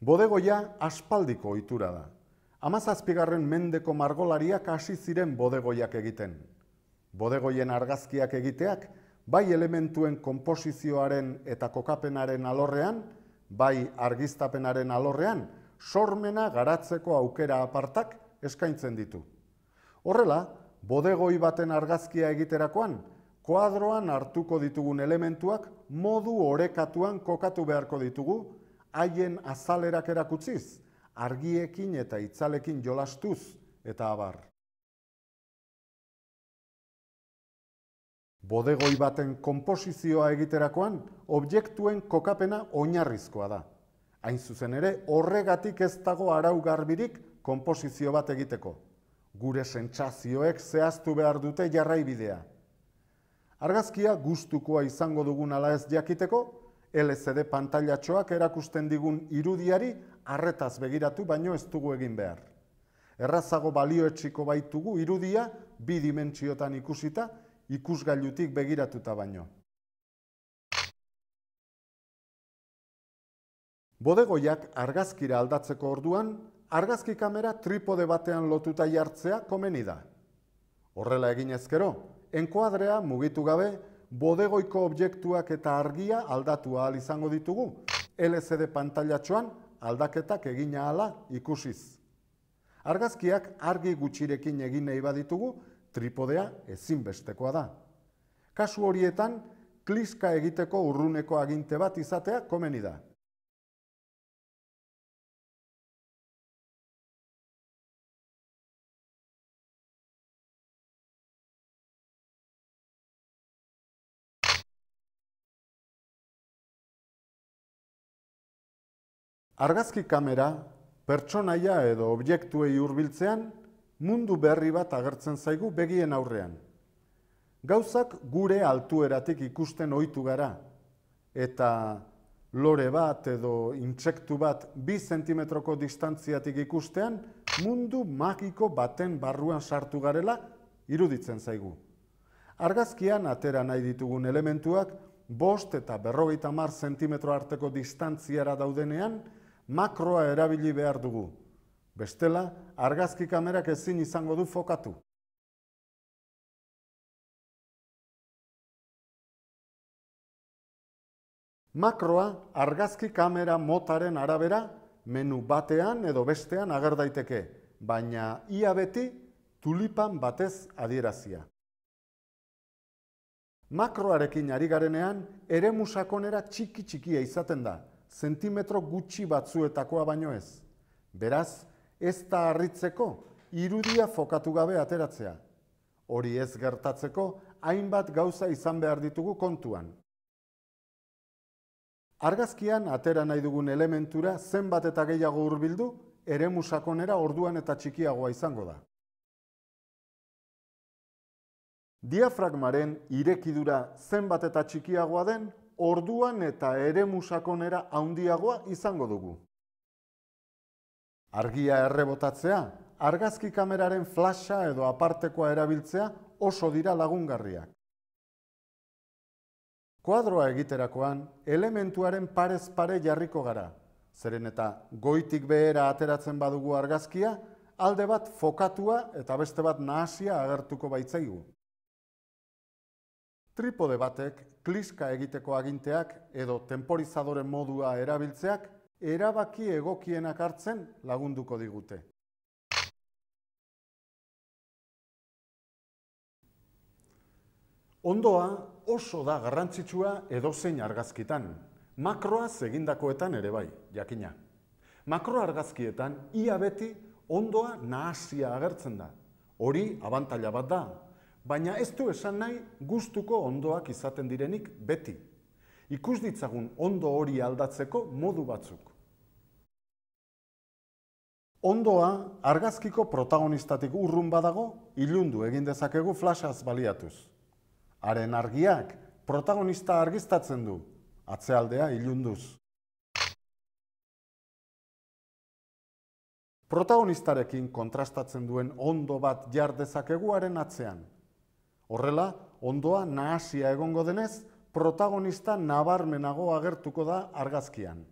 Bodegoia aspaldiko ohitura da. 17. mendeko margolariak hasi ziren bodegoiak egiten. Bodegoien argazkiak egiteak, bai elementuen konposizioaren eta kokapenaren alorrean, bai argiztapenaren alorrean, sormena garatzeko aukera apartak eskaintzen ditu. Horrela, bodegoi baten argazkia egiterakoan, koadroan hartuko ditugun elementuak modu orekatuan kokatu beharko ditugu, haien azalerak erakutziz, argiekin eta itzalekin jolastuz eta abar. Bodegoi baten konposizioa egiterakoan, objektuen kokapena oinarrizkoa da. Hain zuzen ere, horregatik ez dago arau garbirik konposizio bat egiteko. Gure sentsazioek zehaztu behar dute jarraibidea. Argazkia gustukoa izango dugun ala ez jakiteko, LCD pantailatxoak erakusten digun irudiari arretaz begiratu baino ez dugu egin behar. Errazago balioetsiko baitugu irudia bi dimentsiotan ikusita, ikusgailutik begiratuta baino. Bodegoiak argazkira aldatzeko orduan, argazki kamera tripode batean lotuta jartzea komeni da. Horrela egin ezkero, enkoadrea mugitu gabe, bodegoiko objektuak eta argia aldatu ahal izango ditugu, LCD pantailatxoan aldaketak egin ahala ikusiz. Argazkiak argi gutxirekin egin nahi baditugu, tripodea ezinbestekoa da. Kasu horietan, kliska egiteko urruneko aginte bat izatea komeni da. Argazki kamera, pertsonaia edo objektuei hurbiltzean, mundu berri bat agertzen zaigu begien aurrean. Gauzak gure altueratik ikusten ohitu gara, eta lore bat edo intsektu bat 2 zentimetroko distantziatik ikustean, mundu magiko baten barruan sartu garela iruditzen zaigu. Argazkian atera nahi ditugun elementuak 5 eta 50 zentimetro arteko distantziara daudenean, makroa erabili behar dugu. Bestela, argazki kamerak ezin izango du fokatu. Makroa argazki kamera motaren arabera menu batean edo bestean ager daiteke, baina ia beti tulipan batez adierazia. Makroarekin ari garenean, eremu sakonera txiki-txikia izaten da, zentimetro gutxi batzuetakoa baino ez. Beraz, ez da harritzeko, irudia fokatu gabe ateratzea. Hori ez gertatzeko, hainbat gauza izan behar ditugu kontuan. Argazkian atera nahi dugun elementura zenbat eta gehiago hurbildu, eremu sakonera orduan eta txikiagoa izango da. Diafragmaren irekidura zenbat eta txikiagoa den, orduan eta eremu sakonera handiagoa izango dugu. Argia errebotatzea, argazki kameraren flasha edo apartekoa erabiltzea oso dira lagungarriak. Koadroa egiterakoan, elementuaren parez pare jarriko gara. Zeren eta goitik behera ateratzen badugu argazkia, alde bat fokatua eta beste bat nahasia agertuko baitzaigu. Tripode batek, kliska egiteko aginteak edo temporizadoren modua erabiltzeak, erabaki egokienak hartzen lagunduko digute. Ondoa oso da garrantzitsua edozein argazkitan, makroaz egindakoetan ere bai, jakina. Makro argazkietan ia beti ondoa nahasia agertzen da, hori abantaila bat da. Baina ez du esan nahi gustuko ondoak izaten direnik beti. Ikus ditzagun ondo hori aldatzeko modu batzuk. Ondoa argazkiko protagonistatik urrun badago, ilundu egin dezakegu flashaz baliatuz. Haren argiak protagonista argiztatzen du, atzealdea ilunduz. Protagonistarekin kontrastatzen duen ondo bat jar dezakegu haren atzean. Horrela, ondoa nahasia egongo denez, protagonista nabarmenago agertuko da argazkian.